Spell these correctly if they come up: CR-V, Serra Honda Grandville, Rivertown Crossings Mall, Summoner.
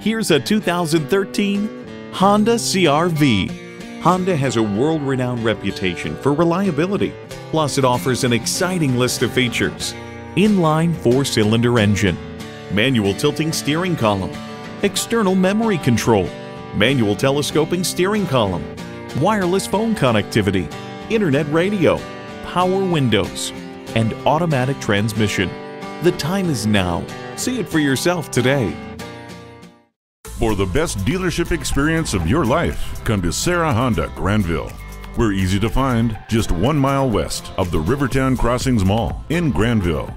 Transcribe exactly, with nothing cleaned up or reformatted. Here's a two thousand thirteen Honda C R V. Honda has a world-renowned reputation for reliability. Plus, it offers an exciting list of features. Inline four-cylinder engine, manual tilting steering column, external memory control, manual telescoping steering column, wireless phone connectivity, internet radio, power windows, and automatic transmission. The time is now. See it for yourself today. For the best dealership experience of your life, come to Serra Honda Grandville. We're easy to find, just one mile west of the Rivertown Crossings Mall in Grandville.